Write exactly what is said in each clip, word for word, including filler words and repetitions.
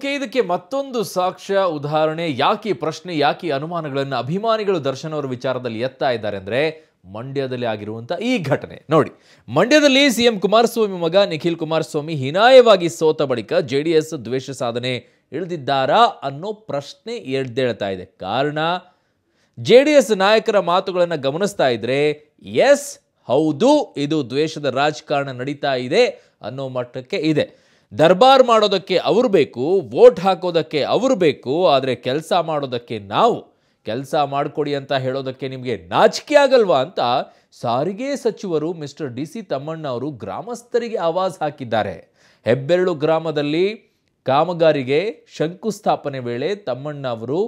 Okay, ಇದಕ್ಕೆ ಮತ್ತೊಂದು ಸಾಕ್ಷ್ಯ ಉದಾಹರಣೆ. ಯಾಕೆ ಪ್ರಶ್ನೆ, ಯಾಕೆ ಅನುಮಾನಗಳನ್ನು ಅಭಿಮಾನಿಗಳು ದರ್ಶನ್ ಅವರ ವಿಚಾರದಲ್ಲಿ ಎತ್ತಾ ಇದ್ದಾರೆ ಅಂದ್ರೆ ಮಂಡ್ಯದಲ್ಲಿ ಆಗಿರುವಂತಹ ಈ ಘಟನೆ ನೋಡಿ. ಮಂಡ್ಯದಲ್ಲಿ ಸಿಎಂ ಕುಮಾರಸ್ವಾಮಿ ಮಗ ನಿಖಿಲ್ ಕುಮಾರಸ್ವಾಮಿ ಹೀನಾಯವಾಗಿ ಸೋತ ಬಳಿಕ ಜೆಡಿಎಸ್ ದ್ವೇಷ ಸಾಧನೆ ಇಳಿದಿದ್ದಾರಾ ಅನ್ನೋ ಪ್ರಶ್ನೆ ಎದ್ದೇಳ್ತಾ ಇದೆ. ಕಾರಣ, ಜೆಡಿಎಸ್ ನಾಯಕರ ಮಾತುಗಳನ್ನು ಗಮನಿಸ್ತಾ ಇದ್ರೆ ಎಸ್ ಹೌದು, ಇದು ದ್ವೇಷದ ರಾಜಕಾರಣ ನಡೀತಾ ಇದೆ ಅನ್ನೋ ಮಟ್ಟಕ್ಕೆ ಇದೆ. ದರ್ಬಾರ್ ಮಾಡೋದಕ್ಕೆ ಅವರು ಬೇಕು, ವೋಟ್ ಹಾಕೋದಕ್ಕೆ ಅವರು ಬೇಕು, ಆದರೆ ಕೆಲಸ ಮಾಡೋದಕ್ಕೆ ನಾವು, ಕೆಲಸ ಮಾಡಿಕೊಡಿ ಅಂತ ಹೇಳೋದಕ್ಕೆ ನಿಮಗೆ ನಾಚಿಕೆ ಆಗಲ್ವಾ ಅಂತ ಸಾರಿಗೆ ಸಚಿವರು ಮಿಸ್ಟರ್ ಡಿ ಸಿ ತಮ್ಮಣ್ಣ ಅವರು ಗ್ರಾಮಸ್ಥರಿಗೆ ಆವಾಜ್ ಹಾಕಿದ್ದಾರೆ. ಹೆಬ್ಬೆರಳು ಗ್ರಾಮದಲ್ಲಿ ಕಾಮಗಾರಿಗೆ ಶಂಕುಸ್ಥಾಪನೆ ವೇಳೆ ತಮ್ಮಣ್ಣ ಅವರು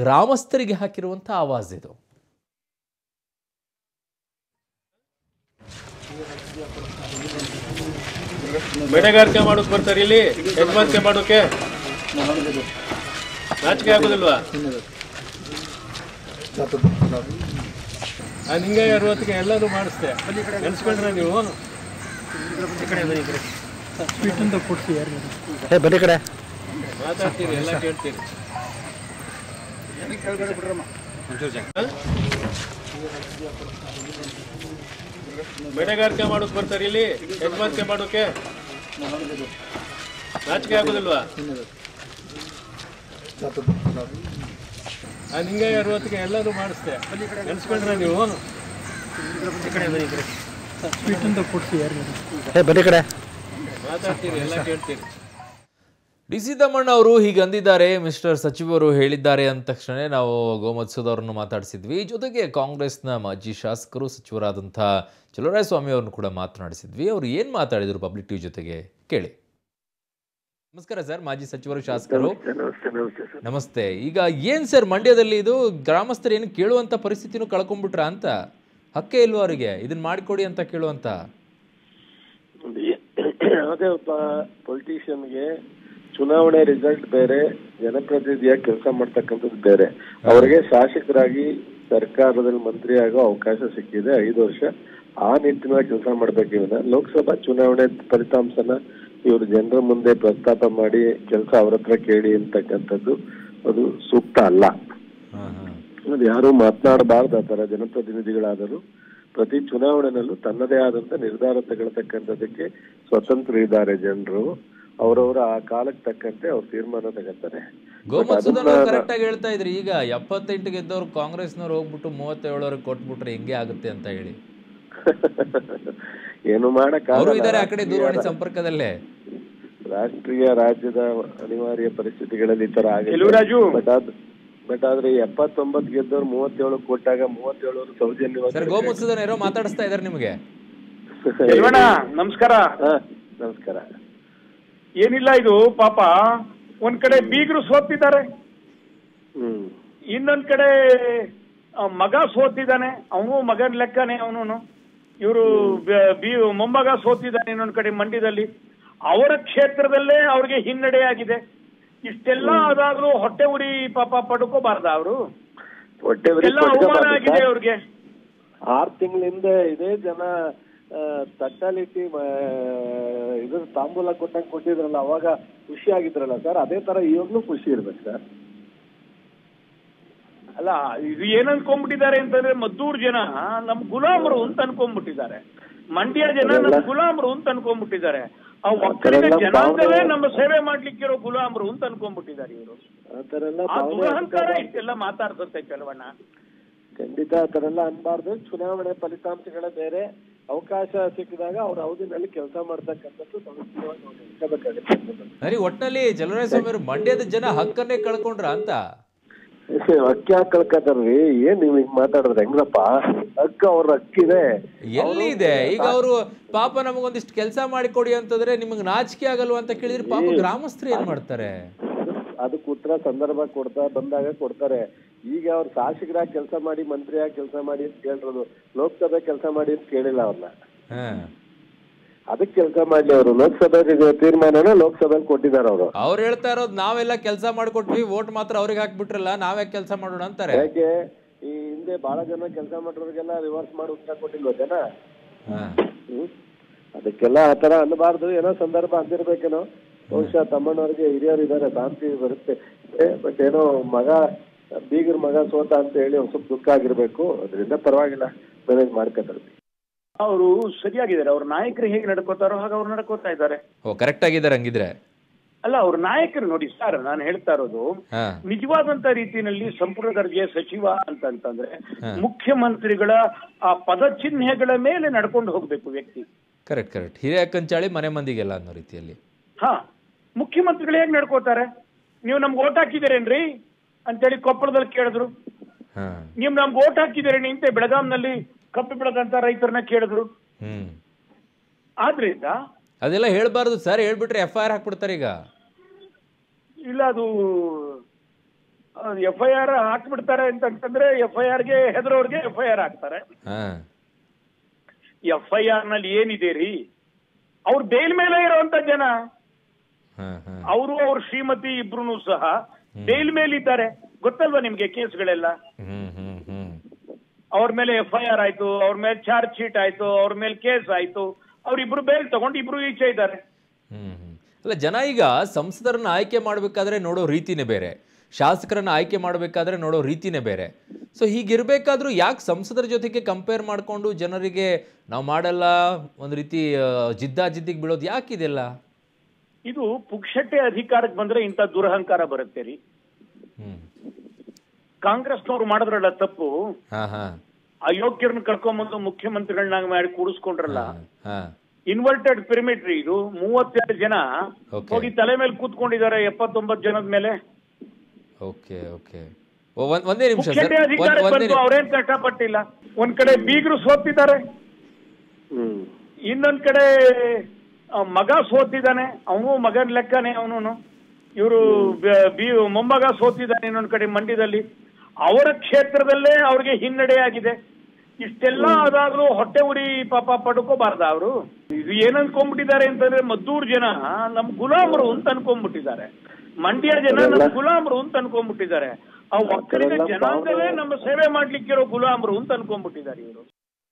ಗ್ರಾಮಸ್ಥರಿಗೆ ಹಾಕಿರುವಂಥ ಆವಾಜ್ ಇದು. ಬೇಟೆಗಾರಿಕೆ ಮಾಡೋಕೆ ಬರ್ತಾರೆ, ಇಲ್ಲಿ ಹೆಗ್ಮಾರಿಕೆ ಮಾಡೋಕೆ ನಾಚಿಕೆ ಆಗೋದಿಲ್ವಾ? ನಾನು ಹಿಂಗೆ ಅರವತ್ತಿಗೆ ಎಲ್ಲರೂ ಮಾಡಿಸ್ದೆ, ನೆನೆಸ್ಕೊಂಡ್ರೆ ನೀವು ಈ ಕಡೆ ಬನ್ನಿ, ಈ ಕಡೆ ಸ್ವೀಟಿಂದ ಕೊಡ್ತೀವಿ, ಯಾರು ಬನ್ನಿ ಕಡೆ ಮಾತಾಡ್ತೀರಿ, ಎಲ್ಲ ಕೇಳ್ತೀರಿ. ಏನಕ್ಕೆ ಕೇಳಬೇಡ ಬಿಡ್ರಮ್ಮ, ಒಂಚೂರು ಜನ ಬೇಟೆಗಾರಿಕೆ ಮಾಡೋಕೆ ಬರ್ತಾರೆ, ಇಲ್ಲಿ ಯಜಮಾನಿಕೆ ಮಾಡೋಕೆ ನಾಚಿಕೆ ಆಗೋದಿಲ್ವಾ? ನಾನು ಹಿಂಗೆ ಅರವತ್ತಿಗೆ ಎಲ್ಲರೂ ಮಾಡಿಸ್ದೆ, ನೆನೆಸ್ಕೊಂಡ್ರೆ ನೀವು ಈ ಕಡೆ ಬನ್ನಿ, ಈ ಕಡೆ ಸ್ವೀಟಿಂದ ಕೊಡ್ತೀವಿ, ಯಾರು ಬನ್ನಿ ಕಡೆ ಮಾತಾಡ್ತೀರಿ, ಎಲ್ಲ ಕೇಳ್ತೀರಿ. ಡಿ ಸಿ ತಮ್ಮಣ್ಣ ಅವರು ಹೀಗಂದಿದ್ದಾರೆ, ಮಿಸ್ಟರ್ ಸಚಿವರು ಹೇಳಿದ್ದಾರೆ ಅಂದ ತಕ್ಷಣ ನಾವು ಗೋಮತ್ಸದವ್ರನ್ನು ಮಾತಾಡಿಸಿದ್ವಿ. ಜೊತೆಗೆ ಕಾಂಗ್ರೆಸ್ನ ಮಾಜಿ ಶಾಸಕರು ಸಚಿವರಾದಂಥ ಚಲುವರಾಯಸ್ವಾಮಿ ಅವ್ರನ್ನು ಕೂಡ ಮಾತನಾಡಿಸಿದ್ವಿ. ಅವರು ಏನು ಮಾತಾಡಿದರು ಪಬ್ಲಿಕ್ ಟಿವಿ ಜೊತೆಗೆ ಕೇಳಿ. ನಮಸ್ಕಾರ ಸರ್, ಮಾಜಿ ಸಚಿವರು ಶಾಸಕರು, ನಮಸ್ತೆ. ಈಗ ಏನು ಸರ್, ಮಂಡ್ಯದಲ್ಲಿ ಇದು ಗ್ರಾಮಸ್ಥರು ಏನು ಕೇಳುವಂಥ ಪರಿಸ್ಥಿತಿನೂ ಕಳ್ಕೊಂಡ್ಬಿಟ್ರಾ ಅಂತ, ಹಕ್ಕೇ ಇಲ್ವಾ ಅವರಿಗೆ ಇದನ್ನ ಮಾಡಿಕೊಡಿ ಅಂತ ಕೇಳುವಂಥ? ಯಾವುದೇ ಒಬ್ಬ ಪೊಲಿಟಿಷಿಯನ್ಗೆ ಚುನಾವಣೆ ರಿಸಲ್ಟ್ ಬೇರೆ, ಜನಪ್ರತಿನಿಧಿಯಾಗಿ ಕೆಲಸ ಮಾಡ್ತಕ್ಕಂಥದ್ದು ಬೇರೆ. ಅವರಿಗೆ ಶಾಸಕರಾಗಿ ಸರ್ಕಾರದಲ್ಲಿ ಮಂತ್ರಿ ಆಗೋ ಅವಕಾಶ ಸಿಕ್ಕಿದೆ, ಐದು ವರ್ಷ ಆ ನಿಟ್ಟಿನಲ್ಲಿ ಕೆಲಸ ಮಾಡ್ಬೇಕು. ಇವನ್ನ ಲೋಕಸಭಾ ಚುನಾವಣೆ ಫಲಿತಾಂಶನ ಇವರು ಜನರ ಮುಂದೆ ಪ್ರಸ್ತಾಪ ಮಾಡಿ ಕೆಲಸ ಅವ್ರ ಹತ್ರ ಕೇಳಿ ಅಂತಕ್ಕಂಥದ್ದು ಅದು ಸೂಕ್ತ ಅಲ್ಲ. ಅದು ಯಾರು ಮಾತನಾಡಬಾರ್ದು ಆ ತರ ಜನಪ್ರತಿನಿಧಿಗಳಾದರೂ. ಪ್ರತಿ ಚುನಾವಣೆನಲ್ಲೂ ತನ್ನದೇ ಆದಂತ ನಿರ್ಧಾರ ತಗೊಳ್ತಕ್ಕಂಥದಕ್ಕೆ ಸ್ವತಂತ್ರ ಇದ್ದಾರೆ ಜನರು, ಅವರವರ ಆ ಕಾಲಕ್ಕೆ ತಕ್ಕಂತೆ ಅವ್ರು ತೀರ್ಮಾನ ತಗೊಳ್ತಾರೆ. ಕರೆಕ್ಟ್ ಆಗಿ ಹೇಳ್ತಾ ಇದ್ರಿ. ಈಗ ಎಪ್ಪತ್ತೆಂಟು ಗೆದ್ದವ್ರು ಕಾಂಗ್ರೆಸ್ನವ್ರು ಹೋಗ್ಬಿಟ್ಟು ಮೂವತ್ತೇಳವರೆಗೆ ಕೊಟ್ಬಿಟ್ರೆ ಹೆಂಗೆ ಆಗುತ್ತೆ ಅಂತ ಹೇಳಿ ಏನು ಮಾಡಕ್ಕೆ ಸಂಪರ್ಕದಲ್ಲೇ ರಾಷ್ಟ್ರೀಯ ರಾಜ್ಯದ ಅನಿವಾರ್ಯ ಪರಿಸ್ಥಿತಿಗಳಲ್ಲಿ ಈ ತರ ಆಗಿಲ್ಲ. ಬಟ್ ಆದ್ರೆ ಎಪ್ಪತ್ತೊಂಬತ್ತು ಗೆದ್ದವ್ರು ಮೂವತ್ತೇಳು ಕೊಟ್ಟಾಗ ಮೂವತ್ತೇಳು ಸೌಜನ್ಯ ಮಾತಾಡಿಸ್ತಾ ಇದಾರೆ ನಿಮಗೆ. ನಮಸ್ಕಾರ ನಮಸ್ಕಾರ. ಏನಿಲ್ಲ, ಇದು ಪಾಪ ಒಂದ್ ಕಡೆ ಬೀಗರು ಸೋತಿದ್ದಾರೆ, ಹ್ಮ್, ಇನ್ನೊಂದ್ ಕಡೆ ಮಗ ಸೋತಿದ್ದಾನೆ, ಅವನು ಮಗನ್ ಲೆಕ್ಕನೆ, ಅವನು ಇವರು ಬಿ ಮೊಮ್ಮಗ ಸೋತಿದ್ದಾನೆ. ಇನ್ನೊಂದ್ ಕಡೆ ಮಂಡ್ಯದಲ್ಲಿ ಅವರ ಕ್ಷೇತ್ರದಲ್ಲೇ ಅವ್ರಿಗೆ ಹಿನ್ನಡೆ ಆಗಿದೆ. ಇಷ್ಟೆಲ್ಲ ಅದಾದ್ರೂ ಹೊಟ್ಟೆ ಉರಿ ಪಾಪ ಪಡ್ಕೋಬಾರ್ದ ಅವರು, ಹೊಟ್ಟೆ ಅವಮಾನ ಆಗಿದೆ ಅವ್ರಿಗೆ. ಆರ್ ತಿಂಗಳಿಂದ ಇದೇ ಜನ ತಟ್ಟಾಲಿಟಿ ಇದ್ರ ತಾಂಬೂಲ ಕೊಟ್ಟಂಗೆ ಕೊಟ್ಟಿದ್ರಲ್ಲ, ಅವಾಗ ಖುಷಿ ಆಗಿದ್ರಲ್ಲ ಸರ್, ಅದೇ ತರ ಇವಾಗ್ಲೂ ಖುಷಿ ಇರ್ಬೇಕು ಸರ್. ಅಲ್ಲ, ಇದು ಏನ್ ಅನ್ಕೊಂಡ್ಬಿಟ್ಟಿದ್ದಾರೆ ಅಂತಂದ್ರೆ ಮದ್ದೂರ್ ಜನ ನಮ್ ಗುಲಾಮರು ಅಂತ ಅನ್ಕೊಂಡ್ಬಿಟ್ಟಿದ್ದಾರೆ, ಮಂಡ್ಯ ಜನ ನಮ್ ಗುಲಾಮರು ಅಂತ ಅನ್ಕೊಂಡ್ಬಿಟ್ಟಿದ್ದಾರೆ, ಆ ಒಕ್ಕಲಿಗ ಜನಾಂಗವೇ ನಮ್ಮ ಸೇವೆ ಮಾಡ್ಲಿಕ್ಕೆ ಇರೋ ಗುಲಾಮರು ಅಂತ ಅನ್ಕೊಂಡ್ಬಿಟ್ಟಿದ್ದಾರೆ ಇವರು. ಆ ದುರಹಂಕಾರ ಇಷ್ಟೆಲ್ಲ ಮಾತಾಡ್ತಂತೆ ಕೆಲವಣ್ಣ. ಖಂಡಿತ ಆ ತರ ಎಲ್ಲ ಅನ್ಬಾರ್ದು. ಚುನಾವಣೆ ಫಲಿತಾಂಶಗಳ ಬೇರೆ, ಅವಕಾಶ ಸಿಕ್ಕಿದಾಗ ಅವ್ರು ಅವಧಿನಲ್ಲಿ ಕೆಲಸ ಮಾಡ್ತಕ್ಕಂಥದ್ದು ಸಮಸ್ಯೆ. ಒಟ್ಟಿನಲ್ಲಿ ಚಲುವರಾಯಸ್ವಾಮಿ ಮಂಡ್ಯದ ಜನ ಹಕ್ಕನ್ನೇ ಕಳ್ಕೊಂಡ್ರ ಅಂತ ಅಕ್ಕಿ ಹಾಕಿ ಕಳ್ಕತಾರೀ. ಏನ್ ನೀವ್ ಹಿಂಗ್ ಮಾತಾಡಿದ್ರೆ ಹೆಂಗಪ್ಪ, ಅಕ್ಕ ಅವ್ರ ಅಕ್ಕಿದೆ ಎಲ್ಲಿದೆ? ಈಗ ಅವರು ಪಾಪ ನಮಗೊಂದಿಷ್ಟು ಕೆಲಸ ಮಾಡಿಕೊಡಿ ಅಂತಂದ್ರೆ ನಿಮಗ್ ನಾಚಿಕೆ ಆಗಲ್ವಾ ಅಂತ ಕೇಳಿದ್ರೆ ಪಾಪ ಗ್ರಾಮಸ್ಥರು ಏನ್ ಮಾಡ್ತಾರೆ? ಅದಕ್ಕೆ ಉತ್ತರ ಸಂದರ್ಭ ಕೊಡ್ತಾ ಬಂದಾಗ ಕೊಡ್ತಾರೆ. ಈಗ ಅವ್ರ ಶಾಸಕರಾಗಿ ಕೆಲಸ ಮಾಡಿ ಮಂತ್ರಿಯಾಗಿ ಕೆಲಸ ಮಾಡಿ ಅಂತ ಕೇಳಿರೋದು, ಲೋಕಸಭೆ ಕೆಲಸ ಮಾಡಿ ಅಂತ ಕೇಳಿಲ್ಲ ಅವ್ರನ್ನ. ಅದಕ್ಕೆ ಕೆಲಸ ಮಾಡ್ಲಿ ಅವರು, ಲೋಕಸಭೆ ತೀರ್ಮಾನನ ಲೋಕಸಭೆಯಲ್ಲಿ ಕೊಟ್ಟಿದ್ದಾರೆ ಅವರು. ಅವ್ರು ಹೇಳ್ತಾ ಇರೋದು ನಾವೆಲ್ಲ ಕೆಲಸ ಮಾಡ್ಕೊಟ್ವಿ, ವೋಟ್ ಮಾತ್ರ ಅವ್ರಿಗೆ ಹಾಕ್ಬಿಟ್ರಲ್ಲ, ನಾವ್ಯಾ ಕೆಲಸ ಮಾಡೋಣ ಅಂತಾರೆ. ಯಾಕೆ ಈ ಹಿಂದೆ ಬಹಳ ಜನ ಕೆಲಸ ಮಾಡೋರಿಗೆಲ್ಲ ರಿವರ್ಸ್ ಮಾಡಿ ಉತ್ತರ ಕೊಟ್ಟಿಲ್ವ ಜನ? ಅದಕ್ಕೆಲ್ಲ ಆತರ ಅನ್ನಬಾರ್ದು, ಏನೋ ಸಂದರ್ಭ ಅಂದಿರ್ಬೇಕೇನೋ. ಬಹುಶಃ ತಮ್ಮಣ್ಣವ್ರಿಗೆ ಹಿರಿಯರು ಇದ್ದಾರೆ, ಶಾಂತಿ ಬರುತ್ತೆ. ಬಟ್ ಏನೋ ಮಗ ಬೀಗರ್ ಮಗ ಸೋತ ಅಂತ ಹೇಳಿ ಒಂದ್ ಸ್ವಲ್ಪ ದುಃಖ ಆಗಿರ್ಬೇಕು, ಅದರಿಂದ ಪರವಾಗಿಲ್ಲ ಮ್ಯಾನೇಜ್ ಮಾಡ್ಕೊತಾರೆ. ಅವರು ಸರಿಯಾಗಿದ್ದಾರೆ, ಅವ್ರ ನಾಯಕರು ಹೇಗೆ ನಡ್ಕೋತಾರೋ ಹಾಗೆ ಅವ್ರು ನಡ್ಕೋತಾ ಇದ್ದಾರೆ, ಕರೆಕ್ಟ್ ಆಗಿದ್ದಾರೆ ಹಂಗಿದ್ರೆ. ಅಲ್ಲ, ಅವ್ರ ನಾಯಕರು ನೋಡಿ ಸರ್, ನಾನು ಹೇಳ್ತಾ ಇರೋದು ನಿಜವಾದಂತ ರೀತಿಯಲ್ಲಿ ಸಂಪುಟ ದರ್ಜೆಯ ಸಚಿವ ಅಂತಂತಂದ್ರೆ ಮುಖ್ಯಮಂತ್ರಿಗಳ ಆ ಪದ ಚಿಹ್ನೆಗಳ ಮೇಲೆ ನಡ್ಕೊಂಡು ಹೋಗ್ಬೇಕು ವ್ಯಕ್ತಿ. ಕರೆಕ್ಟ್ ಕರೆಕ್ಟ್ ಹಿರಿಯ ಕಂಚಾಳಿ ಮನೆ ಮಂದಿಗೆಲ್ಲ ಅನ್ನೋ ರೀತಿಯಲ್ಲಿ. ಹಾ, ಮುಖ್ಯಮಂತ್ರಿಗಳು ಹೇಗ್ ನಡ್ಕೋತಾರೆ, ನೀವು ನಮ್ಗೆ ಓಟ್ ಹಾಕಿದಿರೇನ್ರಿ ಅಂತೇಳಿ ಕೊಪ್ಪಳದಲ್ಲಿ ಕೇಳಿದ್ರು, ನೀವು ನಮ್ಗೆ ಓಟ್ ಹಾಕಿದಿರೇನಿ ಅಂತ ಬೆಳಗಾಂನಲ್ಲಿ ಕಪ್ಪಿ ಬೆಳೆದಂತ ರೈತರನ್ನ ಕೇಳಿದ್ರು. ಆದ್ರಿಂದ ಅದೆಲ್ಲ ಹೇಳ್ಬಾರ್ದು ಸರ್, ಹೇಳ್ಬಿಟ್ರೆ ಎಫ್ಐಆರ್ ಹಾಕ್ಬಿಡ್ತಾರೆ ಈಗ. ಇಲ್ಲ, ಅದು ಎಫ್ಐಆರ್ ಹಾಕ್ಬಿಡ್ತಾರೆ ಅಂತಂದ್ರೆ ಎಫ್ಐಆರ್ಗೆ ಹೆದರೋರ್ಗೆ ಎಫ್ಐಆರ್ ಹಾಕ್ತಾರೆ. ಎಫ್ಐಆರ್ ನಲ್ಲಿ ಏನಿದೆ ರೀ, ಅವ್ರ ಬೇಲ್ ಮೇಲೆ ಇರುವಂತ ಜನ, ಅವರು ಅವ್ರ ಶ್ರೀಮತಿ ಇಬ್ರು ಸಹ ಬೇಲ್ ಮೇಲೆ ಇದ್ದಾರೆ, ಗೊತ್ತಲ್ವಾ ನಿಮ್ಗೆ ಕೇಸ್ಗಳೆಲ್ಲ. ಅವ್ರ ಮೇಲೆ ಎಫ್ಐಆರ್ ಆಯ್ತು, ಅವ್ರ ಮೇಲೆ ಚಾರ್ಜ್ ಶೀಟ್ ಆಯ್ತು, ಅವ್ರ ಮೇಲೆ ಕೇಸ್ ಆಯ್ತು, ಅವ್ರಿಬ್ರು ಬೇರೆ ತಗೊಂಡು ಇಬ್ರು ಈಚೆ ಇದ್ದಾರೆ. ಅಲ್ಲ, ಜನ ಈಗ ಸಂಸದರನ್ನ ಆಯ್ಕೆ ಮಾಡಬೇಕಾದ್ರೆ ನೋಡೋ ರೀತಿನೇ ಬೇರೆ, ಶಾಸಕರನ್ನ ಆಯ್ಕೆ ಮಾಡಬೇಕಾದ್ರೆ ನೋಡೋ ರೀತಿನೇ ಬೇರೆ. ಸೊ ಹೀಗಿರಬೇಕಾದ್ರೂ ಯಾಕೆ ಸಂಸದರ ಜೊತೆಗೆ ಕಂಪೇರ್ ಮಾಡಿಕೊಂಡು ಜನರಿಗೆ ನಾವು ಮಾಡಲ್ಲ ಒಂದು ರೀತಿ ಜಿದ್ದಾಜಿದ್ದಿಗೆ ಬೀಳೋದು ಯಾಕಿದೆಲ್ಲ? ಇದು ಪುಕ್ಷಟ್ಟೆ ಅಧಿಕಾರಕ್ಕೆ ಬಂದ್ರೆ ಇಂಥ ದುರಹಂಕಾರ ಬರುತ್ತೆ ರೀ. ಕಾಂಗ್ರೆಸ್ನವ್ರು ಮಾಡಿದ್ರಲ್ಲ ತಪ್ಪು, ಅಯೋಗ್ಯರನ್ನ ಕರ್ಕೊಂಬಂದು ಮುಖ್ಯಮಂತ್ರಿಗಳನ್ನಾಗಿ ಮಾಡಿ ಕೂಡಿಸ್ಕೊಂಡ್ರಲ್ಲ, ಇನ್ವರ್ಟೆಡ್ ಪಿರಮಿಡ್ ರೀ ಇದು. ಮೂವತ್ತೆರಡು ಜನ ಹೋಗಿ ತಲೆ ಮೇಲೆ ಕೂತ್ಕೊಂಡಿದ್ದಾರೆ ಎಪ್ಪತ್ತೊಂಬತ್ತು ಜನದ ಮೇಲೆ. ಅವ್ರೇನ್ ಕಷ್ಟಪಟ್ಟಿಲ್ಲ. ಒಂದ್ ಕಡೆ ಬೀಗರು ಸೋತಿದ್ದಾರೆ, ಇನ್ನೊಂದ್ ಕಡೆ ಮಗ ಸೋತಿದ್ದಾನೆ, ಅವನು ಮಗನ್ ಲೆಕ್ಕನೇ ಅವನು. ಇವರು ಮೊಮ್ಮಗ ಸೋತಿದ್ದಾನೆ ಇನ್ನೊಂದ್ ಕಡೆ ಮಂಡ್ಯದಲ್ಲಿ, ಅವರ ಕ್ಷೇತ್ರದಲ್ಲೇ ಅವ್ರಿಗೆ ಹಿನ್ನಡೆಯಾಗಿದೆ. ಇಷ್ಟೆಲ್ಲ ಅದಾದ್ರೂ ಹೊಟ್ಟೆ ಉರಿ ಪಾಪ ಪಡ್ಕೋಬಾರ್ದ ಅವರು. ಇದು ಏನ್ ಅನ್ಕೊಂಡ್ಬಿಟ್ಟಿದ್ದಾರೆ ಅಂತಂದ್ರೆ ಮದ್ದೂರ್ ಜನ ನಮ್ ಗುಲಾಮರು ಅಂತ ಅನ್ಕೊಂಡ್ಬಿಟ್ಟಿದ್ದಾರೆ, ಮಂಡ್ಯ ಜನ ನಮ್ ಗುಲಾಮರು ಅಂತ ಅನ್ಕೊಂಡ್ಬಿಟ್ಟಿದ್ದಾರೆ, ಆ ಒಕ್ಕಲಿಗ ಜನಾಂಗವೇ ನಮ್ಮ ಸೇವೆ ಮಾಡ್ಲಿಕ್ಕಿರೋ ಗುಲಾಮರು ಅಂತ ಅನ್ಕೊಂಡ್ಬಿಟ್ಟಿದ್ದಾರೆ ಇವರು.